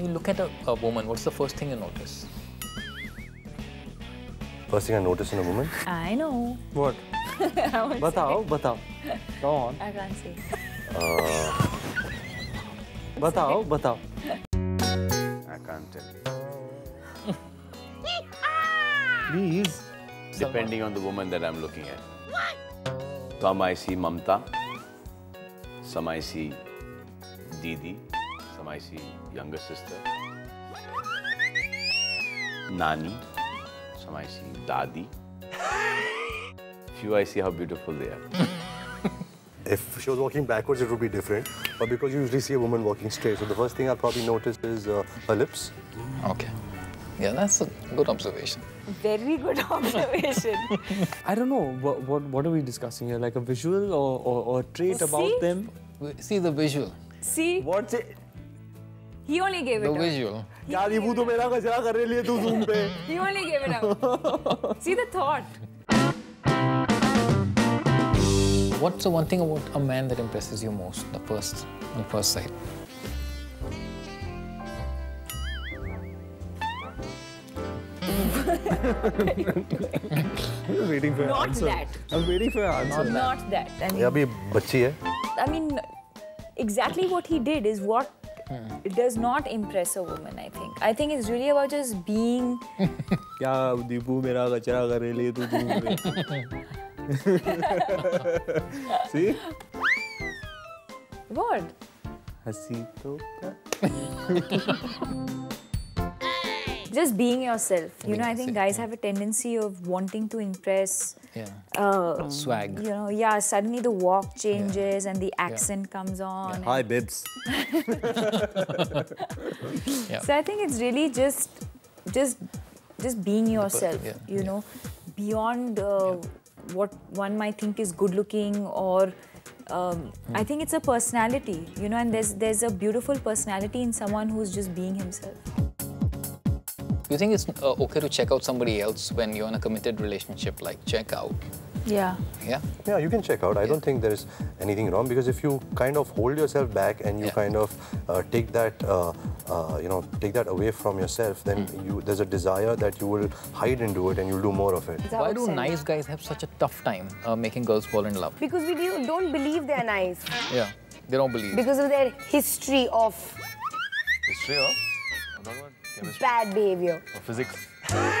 When you look at a woman, what's the first thing you notice? First thing I notice in a woman? I know. What? Batao, batao. Go on. I can't see. Batao, batao. I can't tell you. Please. Depending on the woman that I'm looking at. What? Some I see Mamta. Some I see Didi. Some I see younger sister. Nani. Some I see Dadi. Few I see how beautiful they are. If she was walking backwards, it would be different. But because you usually see a woman walking straight, so the first thing I'll probably notice is her lips. Okay. Yeah, that's a good observation. Very good observation. I don't know, what are we discussing here? Like a visual or a trait about them? See the visual. See? What's it? He only gave it up. The visual. He only gave it up. See the thought. What's the one thing about a man that impresses you most, on first sight? I'm waiting for your answer. Not that. I'm waiting for your answer. Not that. I mean, exactly what he did is what does not impress a woman, I think. I think it's really about just being... See? What? Hasito. Just being yourself. You know, I think guys have a tendency of wanting to impress. Yeah. Swag. You know, yeah, suddenly the walk changes and the accent comes on. Yeah. Hi, bibs. So I think it's really just being yourself, you know, beyond what one might think is good looking or... I think it's a personality, you know, and there's a beautiful personality in someone who's just being himself. Do you think it's okay to check out somebody else when you're in a committed relationship, like check out? Yeah. Yeah? Yeah, you can check out. I don't think there's anything wrong, because if you kind of hold yourself back and you kind of take that, you know, take that away from yourself, then there's a desire that you will hide into it and you'll do more of it. Why do nice guys have such a tough time making girls fall in love? Because we don't believe they're nice. Yeah, they don't believe. Because of their history of... History of? Bad behavior. Or physics.